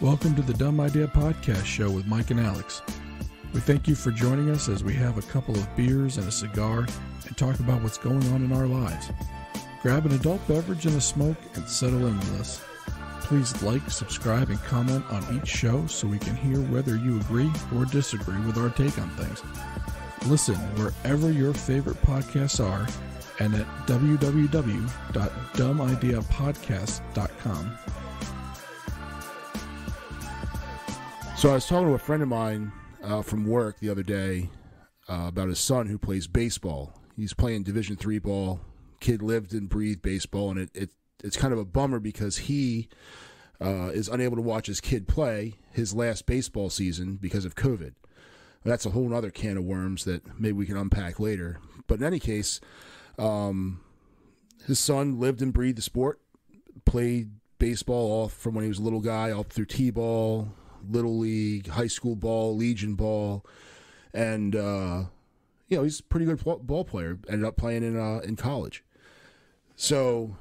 Welcome to the Dumb Idea Podcast Show with Mike and Alex. We thank you for joining us as we have a couple of beers and a cigar and talk about what's going on in our lives. Grab an adult beverage and a smoke and settle in with us. Please like, subscribe, and comment on each show so we can hear whether you agree or disagree with our take on things. Listen wherever your favorite podcasts are and at www.dumbideapodcast.com. So I was talking to a friend of mine from work the other day about his son who plays baseball. He's playing Division III ball. Kid lived and breathed baseball, and it's kind of a bummer because he is unable to watch his kid play his last baseball season because of COVID. That's a whole other can of worms that maybe we can unpack later. But in any case, his son lived and breathed the sport, played baseball all from when he was a little guy, all through T-ball, Little League, high school ball, Legion ball, and you know, he's a pretty good ball player. Ended up playing in college. So,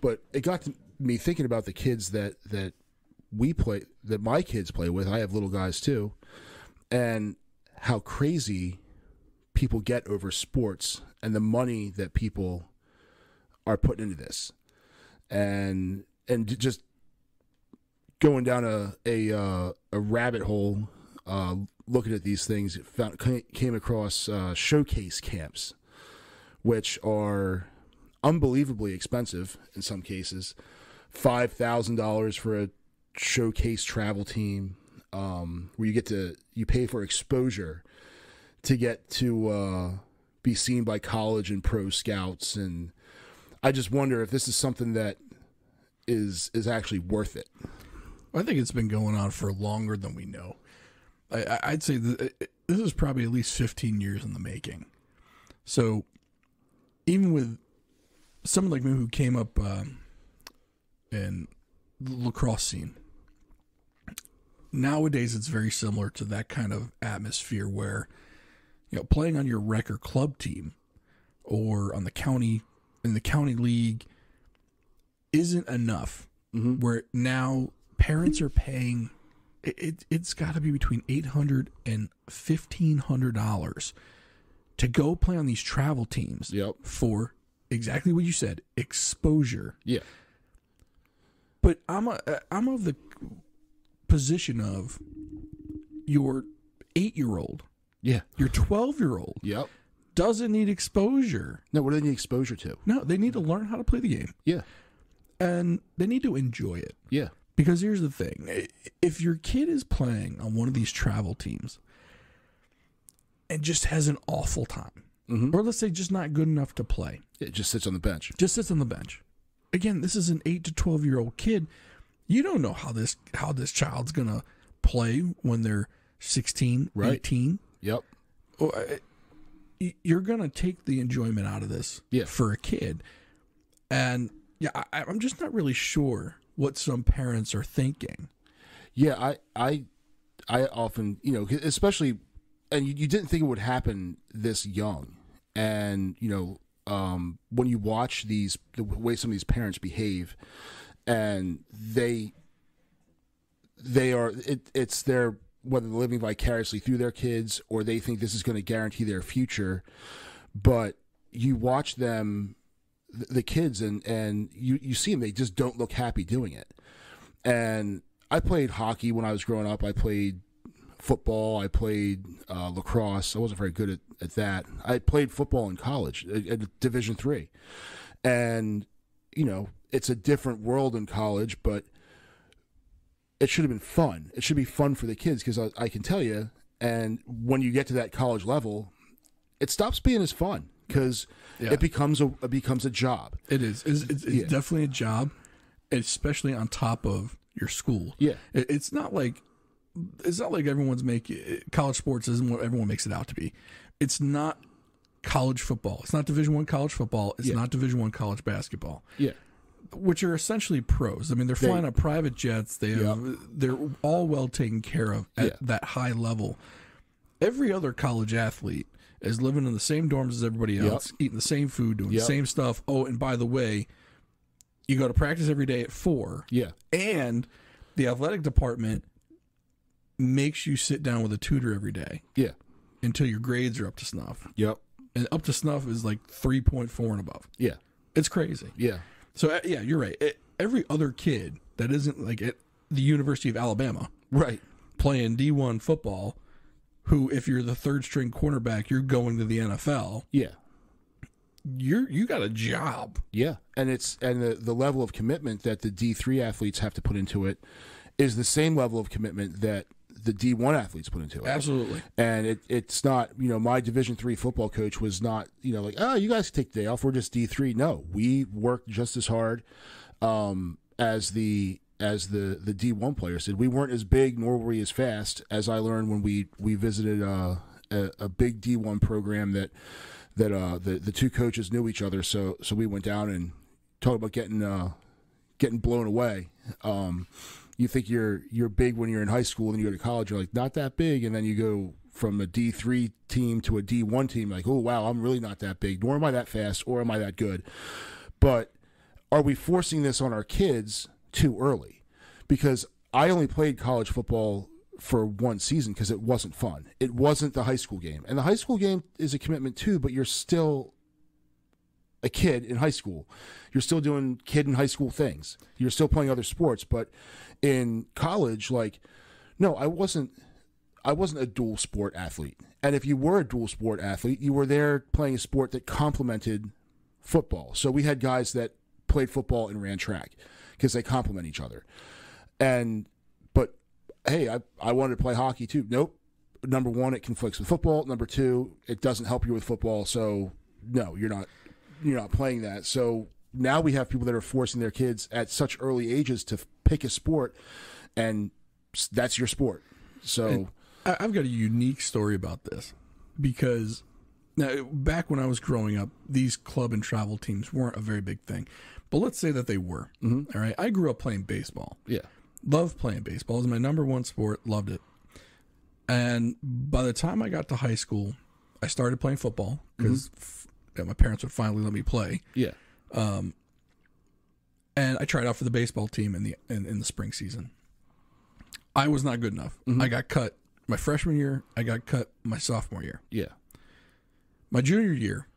but it got to me thinking about the kids that we play, that my kids play with. I have little guys too, and how crazy people get over sports and the money that people are putting into this, and just going down a rabbit hole, looking at these things, came across showcase camps, which are unbelievably expensive in some cases. $5,000 for a showcase travel team, where you pay for exposure to get to be seen by college and pro scouts. And I just wonder if this is something that is actually worth it. I think it's been going on for longer than we know. I'd say this is probably at least 15 years in the making. So even with someone like me who came up in the lacrosse scene, nowadays it's very similar to that kind of atmosphere where, you know, playing on your rec or club team or on the county, in the county league, isn't enough. Mm-hmm. Where now parents are paying, it's got to be between $800 and $1,500 to go play on these travel teams. Yep. For exactly what you said, exposure. Yeah. But I'm of the position of your 8-year-old. Yeah. Your 12-year-old. Yep. Doesn't need exposure. No, what do they need exposure to? No, they need to learn how to play the game. Yeah. And they need to enjoy it. Yeah. Because here's the thing. If your kid is playing on one of these travel teams and just has an awful time, mm-hmm, or let's say just not good enough to play. It just sits on the bench. Just sits on the bench. Again, this is an 8 to 12-year-old kid. You don't know how this child's going to play when they're 16, right? 18. Yep. You're going to take the enjoyment out of this, yeah, for a kid. And yeah, I'm just not really sure what some parents are thinking. Yeah, I often, you know, especially, and you didn't think it would happen this young. And, you know, when you watch the way some of these parents behave, and they are, it's their, whether they're living vicariously through their kids or they think this is going to guarantee their future, but you watch them, the kids, and you see them, they just don't look happy doing it. And I played hockey when I was growing up. I played football. I played lacrosse. I wasn't very good at that. I played football in college at Division III. And, you know, it's a different world in college, but it should have been fun. It should be fun for the kids because I can tell you, and when you get to that college level, it stops being as fun. Because, yeah, it becomes a job. It is. It's yeah, definitely a job, especially on top of your school. Yeah, it's not like everyone's making college sports isn't what everyone makes it out to be. It's not college football. It's not Division I college football. It's, yeah, not Division I college basketball. Yeah, which are essentially pros. I mean, they're flying on private jets. They have, yeah, they're all well taken care of at, yeah, that high level. Every other college athlete is living in the same dorms as everybody else, yep, eating the same food, doing, yep, the same stuff. Oh, and by the way, you go to practice every day at 4. Yeah. And the athletic department makes you sit down with a tutor every day. Yeah. Until your grades are up to snuff. Yep. And up to snuff is like 3.4 and above. Yeah. It's crazy. Yeah. So, yeah, you're right. Every other kid that isn't like at the University of Alabama, right, playing D1 football, who, if you're the third string cornerback, you're going to the NFL. Yeah. You got a job. Yeah. And it's the level of commitment that the D3 athletes have to put into it is the same level of commitment that the D1 athletes put into it. Absolutely. And it's not, you know, my Division III football coach was not, you know, like, oh, you guys can take the day off, we're just D3. No, we worked just as hard as the D1 players did. We weren't as big, nor were we as fast, as I learned when we visited a big D1 program that the two coaches knew each other. So we went down and talked about getting blown away. You think you're big when you're in high school, and you go to college, you're like, not that big, and then you go from a D3 team to a D1 team, like, oh wow, I'm really not that big, nor am I that fast, or am I that good. But are we forcing this on our kids too early? Because I only played college football for one season because it wasn't fun. It wasn't the high school game, and the high school game is a commitment too, but you're still a kid in high school. You're still doing kid in high school things. You're still playing other sports. But in college, like, no, I wasn't a dual sport athlete. And if you were a dual sport athlete, you were there playing a sport that complemented football. So we had guys that played football and ran track because they complement each other. And but hey, I wanted to play hockey too. Nope. Number one, it conflicts with football. Number two, it doesn't help you with football. So no, you're not playing that. So now we have people that are forcing their kids at such early ages to pick a sport, and that's your sport. So and I've got a unique story about this, because now, back when I was growing up, these club and travel teams weren't a very big thing, but let's say that they were. Mm-hmm. All right. I grew up playing baseball. Yeah. Loved playing baseball. It was my #1 sport. Loved it. And by the time I got to high school, I started playing football because my parents would finally let me play. Yeah. And I tried out for the baseball team in the spring season. I was not good enough. Mm-hmm. I got cut my freshman year. I got cut my sophomore year. Yeah. My junior year,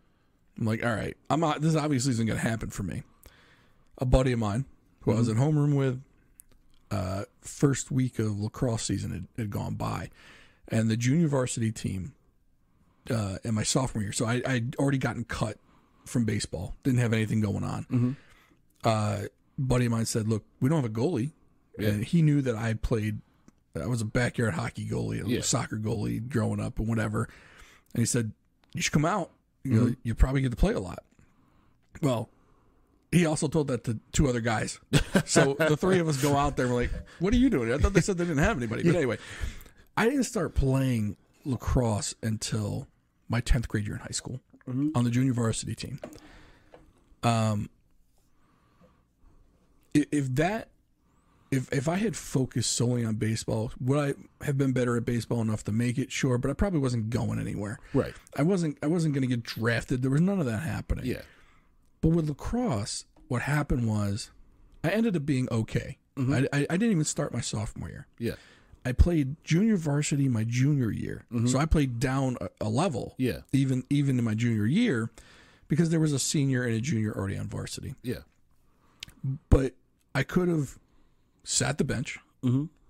I'm like, all right, this obviously isn't going to happen for me. A buddy of mine who I was in homeroom with, first week of lacrosse season had gone by, and the junior varsity team in my sophomore year. So I'd already gotten cut from baseball. Didn't have anything going on. Mm-hmm. Buddy of mine said, look, we don't have a goalie. Yeah. And he knew that I was a backyard hockey goalie, a soccer goalie growing up and whatever. And he said, you should come out. Mm-hmm. You'll probably get to play a lot. Well, he also told that to two other guys. So the three of us go out there and we're like, what are you doing? I thought they said they didn't have anybody. But anyway, I didn't start playing lacrosse until my 10th grade year in high school on the junior varsity team. If I had focused solely on baseball, would I have been better at baseball enough to make it? Sure, but I probably wasn't going anywhere. Right. I wasn't going to get drafted. There was none of that happening. Yeah. But with lacrosse, what happened was I ended up being okay. Mm-hmm. I didn't even start my sophomore year. Yeah. I played junior varsity my junior year. Mm-hmm. So I played down a level. Yeah. Even in my junior year, because there was a senior and a junior already on varsity. Yeah. But I could have sat the bench and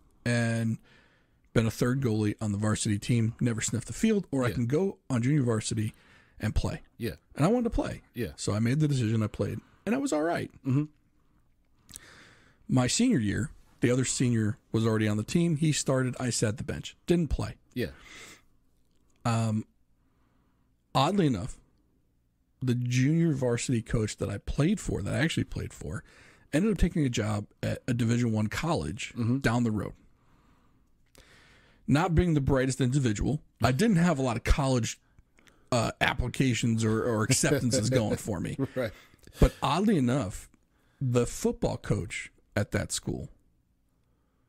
been a third goalie on the varsity team, never sniffed the field, or I can go on junior varsity and play. Yeah. And I wanted to play. Yeah. So I made the decision, I played, and I was all right. Mm-hmm. My senior year, the other senior was already on the team. He started. I sat the bench. Didn't play. Yeah. Oddly enough, the junior varsity coach that I actually played for, ended up taking a job at a Division I college down the road. Not being the brightest individual, I didn't have a lot of college applications or acceptances going for me. Right. But oddly enough, the football coach at that school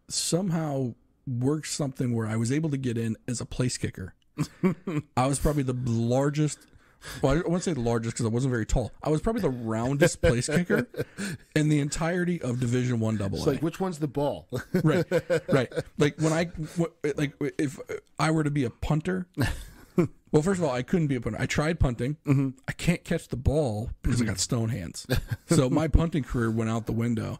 somehow worked something where I was able to get in as a place kicker. I was probably the largest Well, I wouldn't say largest because I wasn't very tall. I was probably the roundest place kicker in the entirety of Division I AA. It's like, which one's the ball? Right, right. Like, when I, like, if I were to be a punter, well, first of all, I couldn't be a punter. I tried punting. Mm-hmm. I can't catch the ball because I got stone hands. So my punting career went out the window.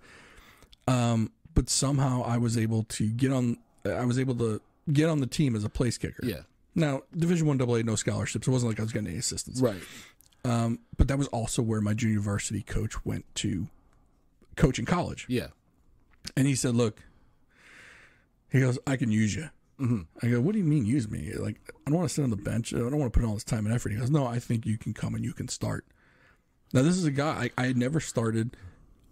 But somehow I was able to get on. I was able to get on the team as a place kicker. Yeah. Now, Division I AA, no scholarships. It wasn't like I was getting any assistance. Right. But that was also where my junior varsity coach went to coach in college. Yeah. And he said, look, he goes, I can use you. Mm-hmm. I go, what do you mean use me? Like, I don't want to sit on the bench. I don't want to put in all this time and effort. He goes, no, I think you can come and you can start. Now, this is a guy I had never started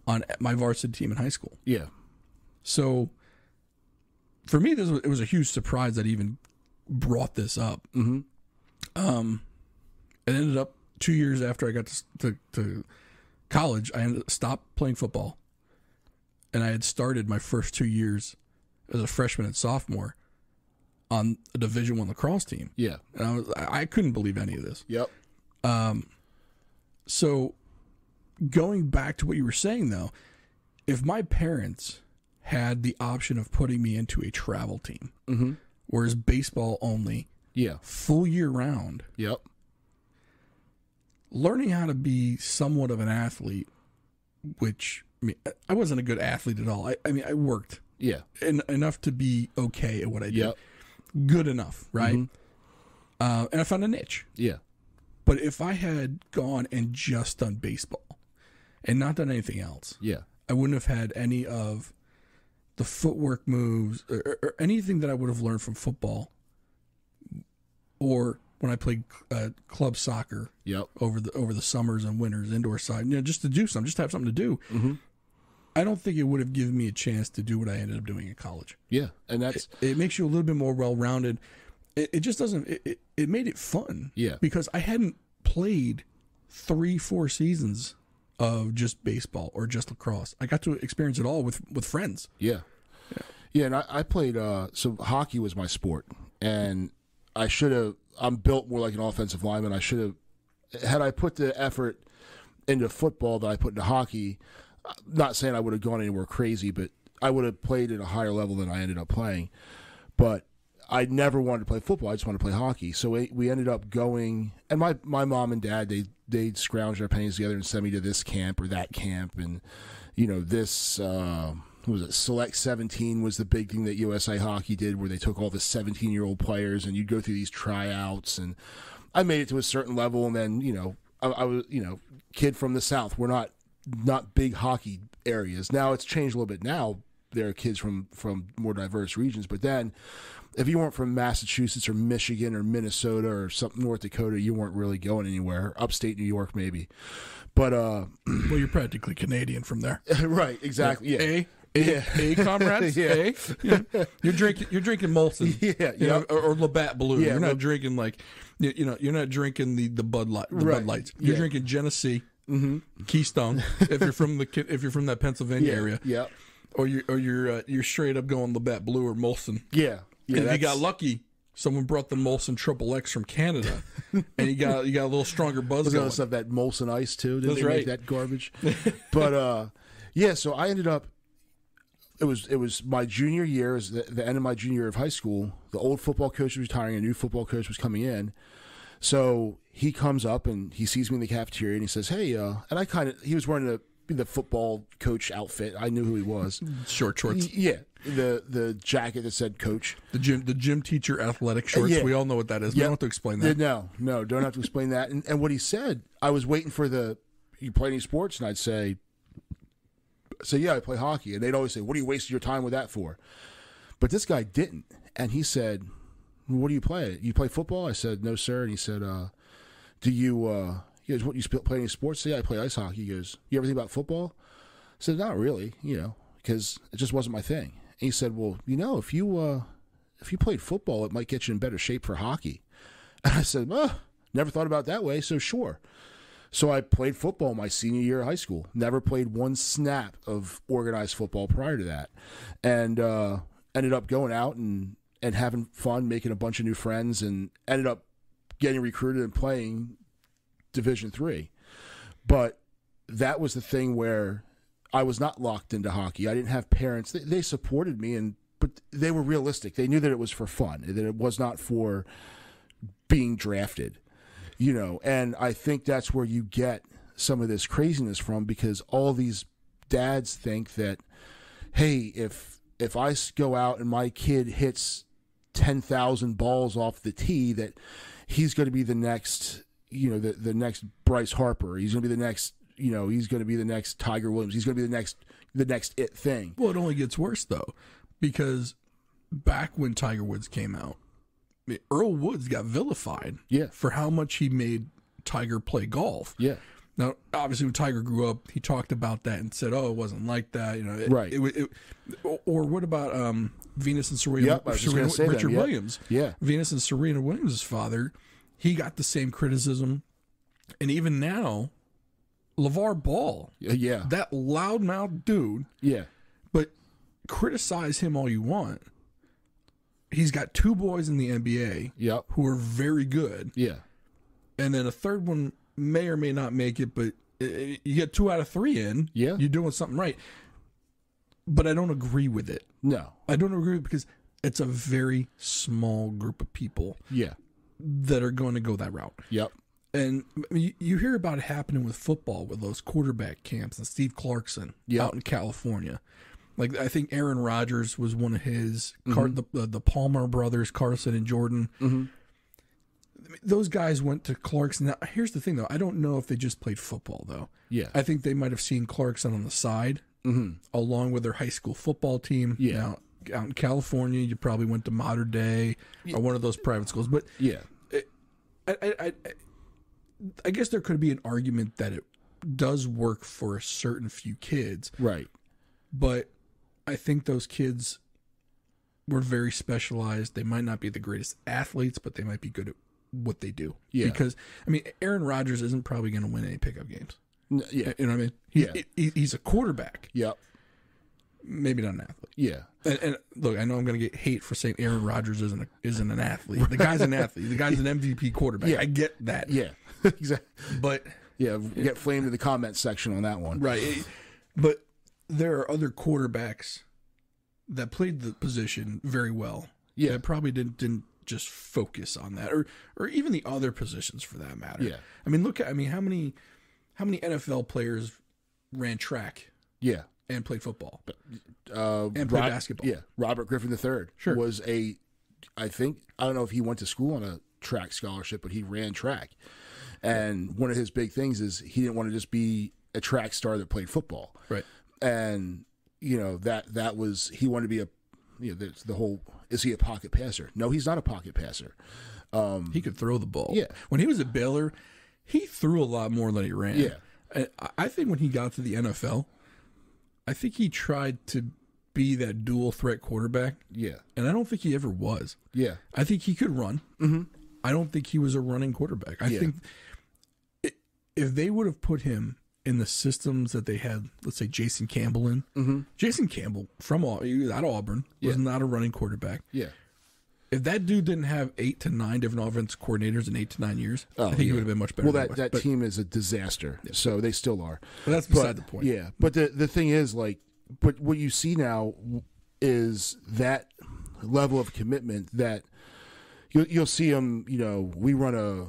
on my varsity team in high school. Yeah. So, for me, this was, it was a huge surprise that he even brought this up. Mm-hmm. It ended up 2 years after I got to college, I stopped playing football, and I had started my first 2 years as a freshman and sophomore on a Division I lacrosse team. Yeah, and I couldn't believe any of this. Yep. So, going back to what you were saying though, if my parents had the option of putting me into a travel team, mm-hmm. whereas baseball only, yeah, full year round. Yep. Learning how to be somewhat of an athlete, which I mean, I wasn't a good athlete at all. I mean, I worked, yeah, enough to be okay at what I did. Yep. Good enough, right? Mm-hmm. And I found a niche. Yeah. But if I had gone and just done baseball and not done anything else, yeah, I wouldn't have had any of the footwork moves or anything that I would have learned from football or when I played club soccer, yep, over the summers and winters, indoor side, you know, just to do something, just to have something to do. Mm-hmm. I don't think it would have given me a chance to do what I ended up doing in college. Yeah, and that's... It makes you a little bit more well-rounded. It just doesn't... It made it fun. Yeah. Because I hadn't played 3-4 seasons of just baseball or just lacrosse. I got to experience it all with friends. Yeah. Yeah, yeah, and I played... So hockey was my sport, and I should have... I'm built more like an offensive lineman. I should have... Had I put the effort into football that I put into hockey... Not saying I would have gone anywhere crazy, but I would have played at a higher level than I ended up playing. But I never wanted to play football. I just wanted to play hockey. So we ended up going, and my mom and dad, they'd scrounged our pennies together and sent me to this camp or that camp. And, you know, this, what was it, Select 17 was the big thing that USA Hockey did, where they took all the 17-year-old players and you'd go through these tryouts. And I made it to a certain level. And then, you know, I was, you know, kid from the South. We're not big hockey areas. Now it's changed a little bit. Now there are kids from more diverse regions, but then if you weren't from Massachusetts or Michigan or Minnesota or something, North Dakota, you weren't really going anywhere. Upstate New York maybe, but well, you're practically Canadian from there. Right, exactly. Yeah. A comrades. Yeah. A. You're drinking Molson. Yeah, you know, or Labatt Blue. Yeah, you're not drinking like, you know, you're not drinking the Bud Light, right. Bud Lights. You're drinking Genesee. Mm-hmm. Keystone, if you're from that Pennsylvania area, yeah, or you're straight up going Labatt Blue or Molson, yeah. And if you got lucky, someone brought the Molson XXX from Canada, and you got a little stronger buzz. Look going. Stuff that Molson Ice too. Didn't That's they right. make that garbage, but yeah. So I ended up. It was my junior year, is the end of my junior year of high school. The old football coach was retiring, a new football coach was coming in. So he comes up and he sees me in the cafeteria and he says, "Hey," and I kind of, he was wearing the football coach outfit. I knew who he was. Short shorts. Yeah, the jacket that said coach. The gym teacher athletic shorts. Yeah. We all know what that is. Yep. We don't have to explain that. No, don't have to explain that. And what he said, I was waiting for you play any sports? And I'd say, yeah, I play hockey. And they'd always say, what are you wasting your time with that for? But this guy didn't. And he said, what do you play? You play football? I said, no, sir. And he said, do you, he goes, what, you play any sports? I said, yeah, I play ice hockey. He goes, you ever think about football? I said, not really, you know, because it just wasn't my thing. And he said, well, you know, if you played football, it might get you in better shape for hockey. And I said, never thought about it that way, so sure. So I played football my senior year of high school. Never played one snap of organized football prior to that. And ended up going out and having fun, making a bunch of new friends, and ended up getting recruited and playing Division III. But that was the thing where I was not locked into hockey. I didn't have parents. They supported me, but they were realistic. They knew that it was for fun, that it was not for being drafted, you know. And I think that's where you get some of this craziness from, because all these dads think that, hey, if I go out and my kid hits 10,000 balls off the tee, that he's going to be the next, you know, the next Bryce Harper. He's going to be the next, you know, he's going to be the next Tiger Williams. He's going to be the next it thing. Well, it only gets worse though, because back when Tiger Woods came out, Earl Woods got vilified for how much he made Tiger play golf. Yeah. Now, obviously, when Tiger grew up, he talked about that and said, "Oh, it wasn't like that," you know. Or what about Venus and Serena? Yep, Richard Williams. Yeah, Venus and Serena Williams' father, he got the same criticism, and even now, LeVar Ball, that loudmouth dude, But criticize him all you want. He's got two boys in the NBA, who are very good, and then a third one may or may not make it, but you get 2 out of 3 in, you're doing something right. But I don't agree with it. No. I don't agree with it, because it's a very small group of people that are going to go that route. Yep. And you hear about it happening with football, with those quarterback camps and Steve Clarkson out in California. Like, I think Aaron Rodgers was one of his, the Palmer brothers, Carson and Jordan. Those guys went to Clarkson. Now, here's the thing, though. I don't know if they just played football, though. Yeah. I think they might have seen Clarkson on the side along with their high school football team. Yeah. Now, out in California, you probably went to Modern Day or one of those private schools. But I guess there could be an argument that it does work for a certain few kids. Right. But I think those kids were very specialized. They might not be the greatest athletes, but they might be good at what they do. Yeah. Because, I mean, Aaron Rodgers isn't probably going to win any pickup games. Yeah. You know what I mean? He's a quarterback. Yep. Maybe not an athlete. Yeah. And look, I know I'm going to get hate for saying Aaron Rodgers isn't an athlete. The guy's an athlete. The guy's an MVP quarterback. Yeah. I get that. Yeah. Exactly. But. Yeah. Get flamed in the comments section on that one. Right. But there are other quarterbacks that played the position very well. Yeah. That probably didn't just focus on that, or even the other positions for that matter. Yeah. I mean, how many NFL players ran track? Yeah. And played football. And played basketball. Yeah. Robert Griffin III was I don't know if he went to school on a track scholarship, but he ran track. And one of his big things is he didn't want to just be a track star that played football. Right. And you know, that was, he wanted to be a, you know, there's the whole, is he a pocket passer? No, he's not a pocket passer. He could throw the ball. Yeah. When he was at Baylor, he threw a lot more than he ran. Yeah. And I think when he got to the NFL, I think he tried to be that dual threat quarterback. Yeah. And I don't think he ever was. Yeah. I think he could run. I don't think he was a running quarterback. I think if they would have put him in the systems that they had, let's say Jason Campbell in. Jason Campbell at Auburn was not a running quarterback. Yeah. If that dude didn't have 8 to 9 different offense coordinators in 8 to 9 years, I think he would have been much better. Well, that team is a disaster, so they still are. But that's beside the point. Yeah, but the thing is, like, but what you see now is that level of commitment that you'll see them. You know, we run a.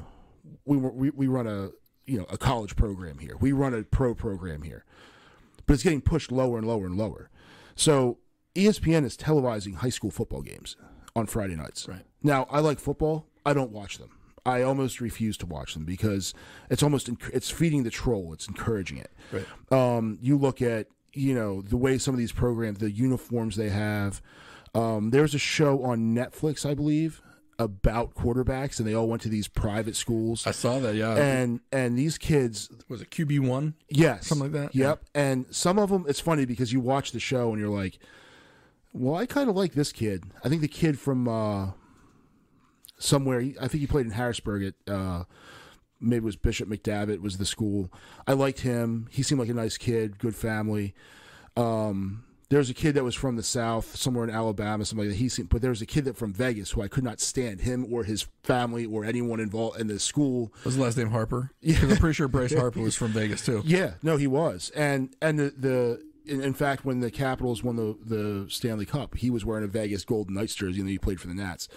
You know, a college program here. We run a pro program here. But it's getting pushed lower and lower and lower. So ESPN is televising high school football games on Friday nights. Right. Now, I like football. I don't watch them. I almost refuse to watch them because it's feeding the troll. It's encouraging it. Right. You look at, you know, the way some of these programs, the uniforms they have. There's a show on Netflix, I believe, about quarterbacks, and they all went to these private schools. I saw that, yeah. And these kids, was it QB1? Yes, something like that. Yep. Yeah. And some of them, it's funny because you watch the show and you're like, well, I kind of like this kid. I think the kid from somewhere, I think he played in Harrisburg at maybe it was Bishop McDavitt was the school. I liked him. He seemed like a nice kid, good family. There's a kid that was from the South, somewhere in Alabama, somebody that he seen, but there was a kid that from Vegas who I could not stand him or his family or anyone involved in the school. Was the last name Harper? Yeah, I'm pretty sure Bryce Harper was from Vegas too. Yeah, no, he was, and in fact, when the Capitals won the Stanley Cup, he was wearing a Vegas Golden Knights jersey, and he played for the Nats.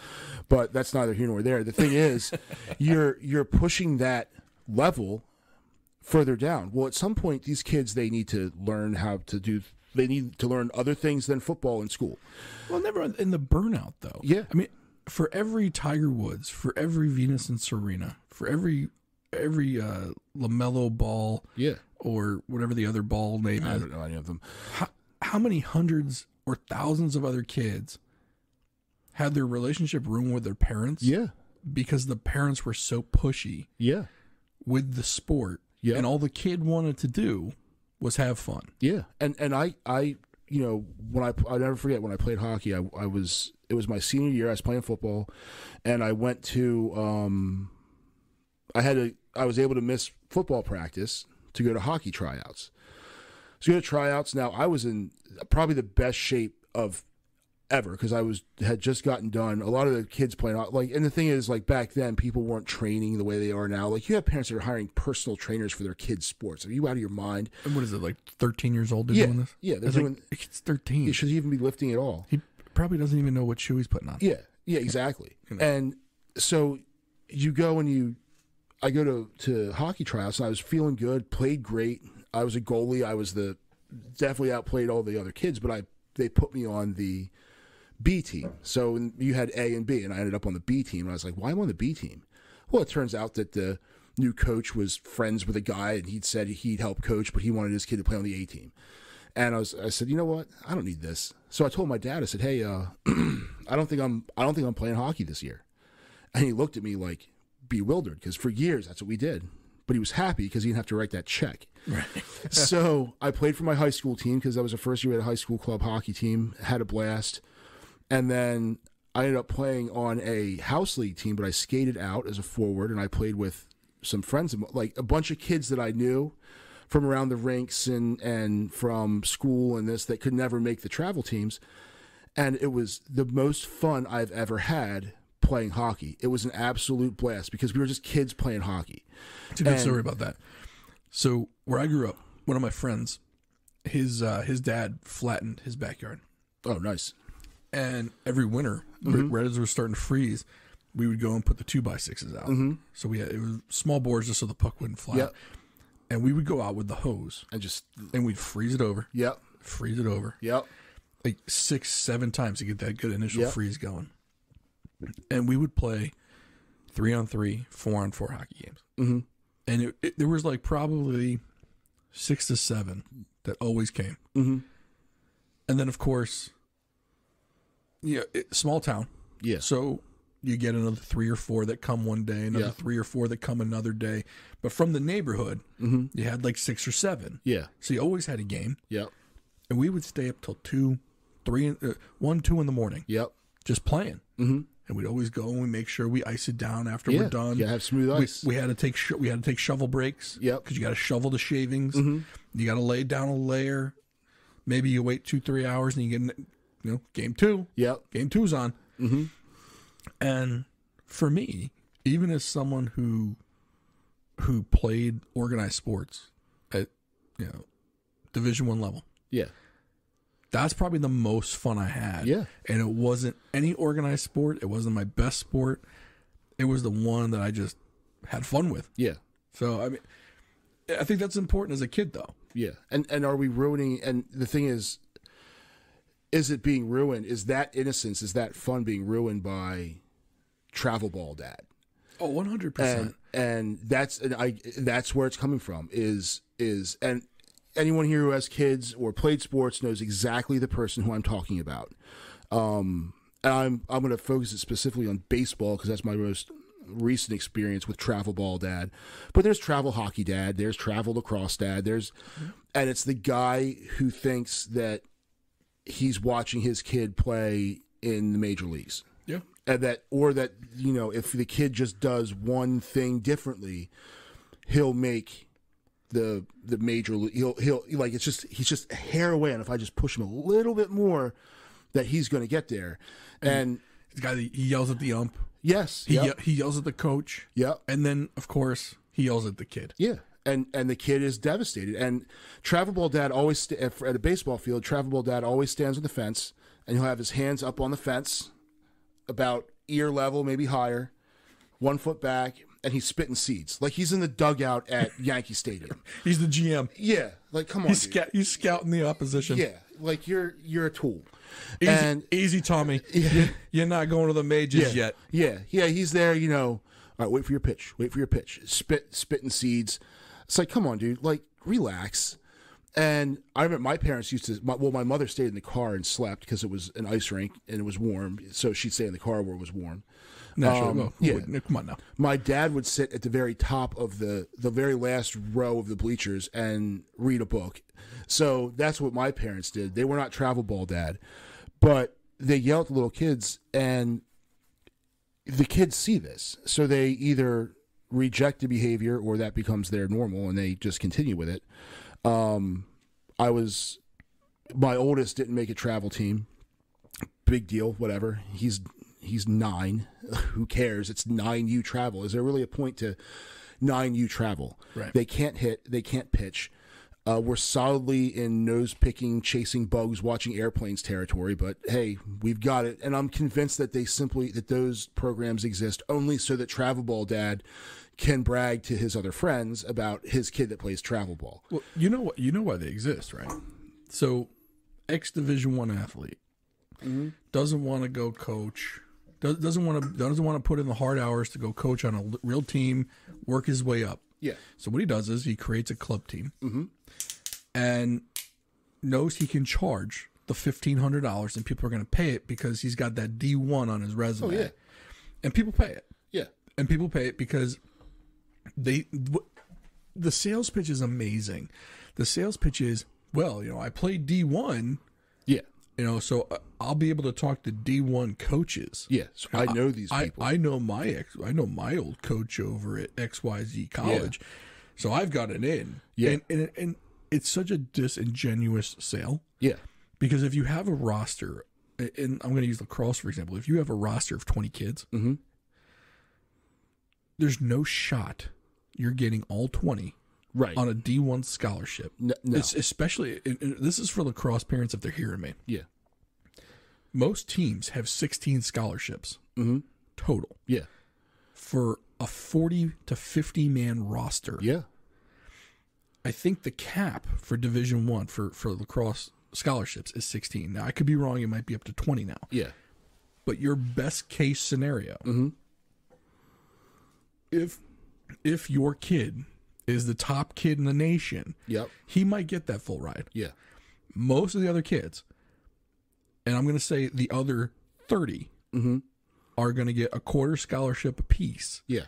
But that's neither here nor there. The thing is, you're pushing that level further down. Well, at some point, these kids need to learn how to do. They need to learn other things than football in school. Well, never in the burnout, though. Yeah. I mean, for every Tiger Woods, for every Venus and Serena, for every LaMelo Ball, yeah, or whatever the other ball name is. I don't know any of them. How many hundreds or thousands of other kids had their relationship ruined with their parents? Yeah. Because the parents were so pushy. Yeah. With the sport. Yeah. And all the kid wanted to do was have fun. Yeah. And I you know, when I never forget when I played hockey, it was my senior year. I was playing football, and I went to I was able to miss football practice to go to hockey tryouts. So you go to tryouts. Now, I was in probably the best shape of ever because I had just gotten done. A lot of the kids playing, and the thing is, back then, people weren't training the way they are now. You have parents that are hiring personal trainers for their kids' sports. Are you out of your mind? And what is it, 13 years old? Yeah, doing this? Yeah, they're doing. It's 13. He should even be lifting at all. He probably doesn't even know what shoe he's putting on. Yeah, yeah, exactly. You know. And so you go and I go to hockey tryouts, and I was feeling good, played great. I was a goalie. I was definitely outplayed all the other kids, but they put me on the B team. So you had A and B, and I ended up on the B team. And I was like, why am I on the B team? Well, it turns out that the new coach was friends with a guy, and he'd said he'd help coach, but he wanted his kid to play on the A team. And I said, you know what? I don't need this. So I told my dad, I said, hey, I don't think I'm playing hockey this year. And he looked at me bewildered, because for years that's what we did, but he was happy because he didn't have to write that check, right? So I played for my high school team, because that was the first year we had a high school club hockey team. Had a blast. And then I ended up playing on a house league team, but I skated out as a forward, and I played with some friends, a bunch of kids that I knew from around the rinks and from school and that could never make the travel teams. And it was the most fun I've ever had playing hockey. It was an absolute blast because we were just kids playing hockey. It's a good story about that. So where I grew up, one of my friends, his dad flattened his backyard. Oh, nice. And every winter, right as it was starting to freeze, we would go and put the 2x6s out. So it was small boards just so the puck wouldn't fly. Yep. And we would go out with the hose and we'd freeze it over. Yep. Freeze it over. Yep. 6, 7 times to get that good initial freeze going. And we would play 3-on-3, 4-on-4 hockey games. And there was probably 6 to 7 that always came. And then, of course, yeah, small town. Yeah. So you get another 3 or 4 that come one day, another 3 or 4 that come another day. But from the neighborhood, you had 6 or 7. Yeah. So you always had a game. Yep. And we would stay up till 1, 2 in the morning. Yep. Just playing. And we'd always go and we make sure we ice it down after we're done. Yeah, have smooth ice. We had to take shovel breaks. Yep. Because you got to shovel the shavings. You got to lay down a layer. Maybe you wait 2-3 hours and you get, game 2. Yep. Game 2's on. And for me, even as someone who played organized sports at Division I level. Yeah. That's probably the most fun I had. Yeah. And it wasn't any organized sport. It wasn't my best sport. It was the one that I just had fun with. Yeah. So, I mean, I think that's important as a kid, though. Yeah. And are we ruining... And the thing is it being ruined? Is that innocence, is that fun being ruined by travel ball dad? Oh, 100%. And that's where it's coming from is anyone here who has kids or played sports knows exactly the person who I'm talking about. And I'm going to focus it specifically on baseball because that's my most recent experience with travel ball dad. But there's travel hockey dad. There's travel lacrosse dad. And it's the guy who thinks that he's watching his kid play in the major leagues. Yeah. And that if the kid just does one thing differently, he'll make the major league. He'll like, it's just, he's just a hair away, and if I just push him a little bit more, that he's going to get there. And the guy, he yells at the ump. Yes, he yells at the coach. Yeah, and then of course he yells at the kid. Yeah, and the kid is devastated. And Travel Ball Dad always at a baseball field. Travel Ball Dad always stands on the fence, and he'll have his hands up on the fence, about ear level, maybe higher, 1 foot back, and he's spitting seeds like he's in the dugout at Yankee Stadium. He's the GM. Yeah, like come on, he's scouting the opposition. Yeah, like you're a tool. Easy, easy, Tommy. Yeah. You're not going to the majors yet. Yeah. He's there, you know. All right, wait for your pitch. Wait for your pitch. Spitting seeds. It's like, come on, dude. Like, relax. And I remember my parents used to. My mother stayed in the car and slept because it was an ice rink and it was warm, so she'd stay in the car where it was warm. Naturally, come on now. My dad would sit at the very top of the very last row of the bleachers and read a book. So that's what my parents did. They were not Travel Ball Dad, but they yell at the little kids, and the kids see this. So they either reject the behavior or that becomes their normal and they just continue with it. My oldest didn't make a travel team. Big deal, whatever. He's 9. Who cares? It's 9U travel. Is there really a point to 9U travel? Right. They can't hit. They can't pitch. We're solidly in nose-picking, chasing bugs, watching airplanes territory, but hey, we've got it. And I'm convinced that those programs exist only so that Travel Ball Dad can brag to his other friends about his kid that plays travel ball. Well, you know why they exist, right? So, ex-Division I athlete doesn't want to go coach. Doesn't want to put in the hard hours to go coach on a real team, work his way up. Yeah. So what he does is he creates a club team and knows he can charge the $1,500 and people are going to pay it because he's got that D1 on his resume. Oh, yeah. And people pay it. Yeah. And people pay it because the sales pitch is amazing. The sales pitch is, well, you know, I played D1. Yeah. You know, so I'll be able to talk to D1 coaches. Yes, yeah, so I know these people. I know my old coach over at XYZ College, so I've got it in. Yeah, and it's such a disingenuous sale. Yeah, because if you have a roster, and I'm going to use lacrosse for example, if you have a roster of 20 kids, there's no shot you're getting all 20. Right. On a D1 scholarship. No. It's especially, this is for lacrosse parents if they're hearing me. Yeah. Most teams have 16 scholarships total. Yeah. For a 40 to 50 man roster. Yeah. I think the cap for Division I for lacrosse scholarships is 16. Now, I could be wrong. It might be up to 20 now. Yeah. But your best case scenario, if your kid is the top kid in the nation, he might get that full ride. Yeah. Most of the other kids, and I'm going to say the other 30, are going to get a quarter scholarship apiece. Yeah.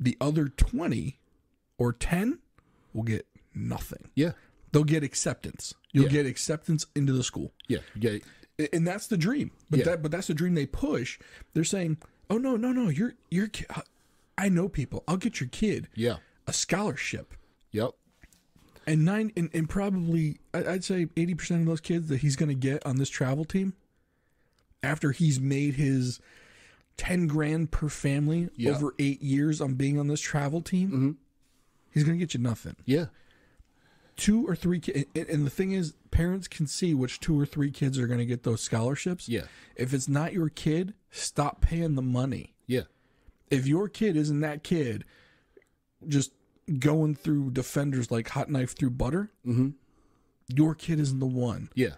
The other 20 or 10 will get nothing. Yeah. They'll get acceptance. You'll get acceptance into the school. Yeah. And that's the dream. But that's the dream they push. They're saying, oh, no, your kid. I know people. I'll get your kid. Yeah. A scholarship. Yep. And probably I'd say 80% of those kids that he's going to get on this travel team, after he's made his $10,000 per family over 8 years on being on this travel team, he's going to get you nothing. Yeah. 2 or 3 kids, and the thing is, parents can see which 2 or 3 kids are going to get those scholarships. Yeah. If it's not your kid, stop paying the money. Yeah. If your kid isn't that kid, just going through defenders like hot knife through butter, your kid isn't the one. Yeah.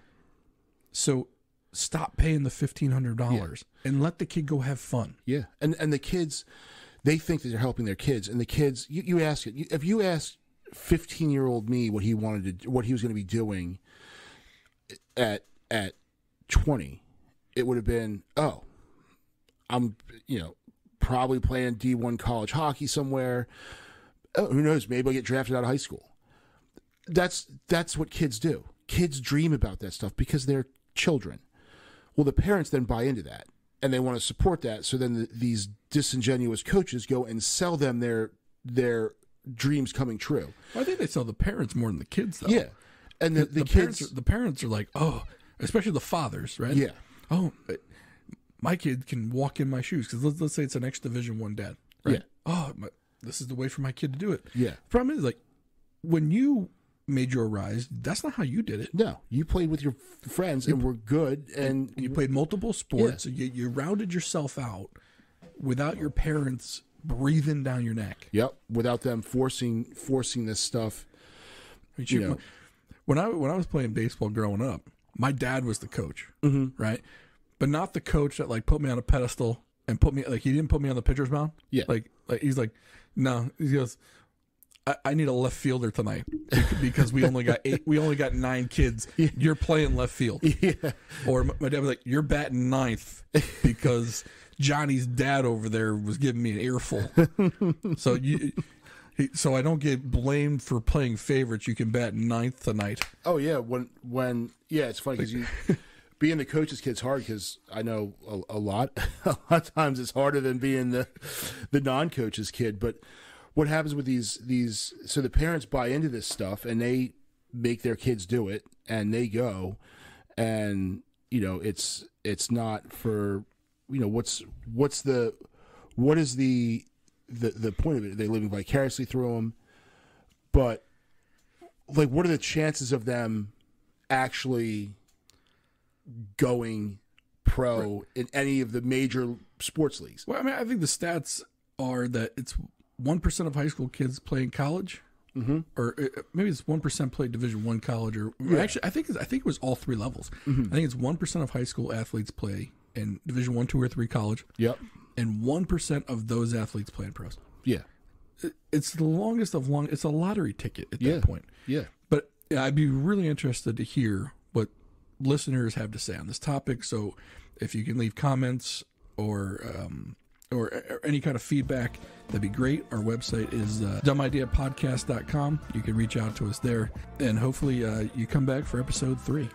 So stop paying the $1,500 and let the kid go have fun. Yeah. And the kids, they think that they're helping their kids, and the kids, you ask it. If you asked 15-year-old me what he wanted to, what he was going to be doing at 20, it would have been, oh, I'm, you know, probably playing D1 college hockey somewhere. Oh, who knows? Maybe I'll get drafted out of high school. That's what kids do. Kids dream about that stuff because they're children. Well, the parents then buy into that, and they want to support that. So then these disingenuous coaches go and sell them their dreams coming true. Well, I think they sell the parents more than the kids, though. Yeah. And the kids, parents are like, oh, especially the fathers, right? Yeah. Oh, my kid can walk in my shoes, because let's say it's an ex-Division I dad, right? Yeah. Oh, this is the way for my kid to do it. Yeah. The problem is, like, when you made your rise, that's not how you did it. No, you played with your friends and were good, and you played multiple sports. Yeah. So you rounded yourself out without your parents breathing down your neck. Yep, without them forcing this stuff. I mean, you know. When I was playing baseball growing up, my dad was the coach, mm-hmm. right? But not the coach that like put me on a pedestal and put me like he didn't put me on the pitcher's mound. Yeah, like he's like, no, he goes, I need a left fielder tonight because we only got nine kids. You're playing left field. Yeah. Or my dad was like, you're batting ninth because Johnny's dad over there was giving me an earful. So so I don't get blamed for playing favorites. You can bat ninth tonight. Oh yeah, yeah, it's funny because being the coach's kid's hard, because I know a lot of times it's harder than being the non-coach's kid, but. What happens with these so the parents buy into this stuff and they make their kids do it and they go, and you know it's not for, you know, what is the point of it? Are they living vicariously through them? But like, what are the chances of them actually going pro right. in any of the major sports leagues? Well, I mean, I think the stats are that it's 1% of high school kids play in college, mm-hmm. or maybe it's 1% play Division I college, or yeah. actually I think it was all three levels. Mm-hmm. I think it's 1% of high school athletes play in Division I, II, or III college. Yep, and 1% of those athletes play in pros. Yeah, it's the longest of long. It's a lottery ticket at yeah. that point. Yeah, but I'd be really interested to hear what listeners have to say on this topic. So if you can leave comments or any kind of feedback, that'd be great. Our website is dumbideapodcast.com. You can reach out to us there, and hopefully you come back for episode 3.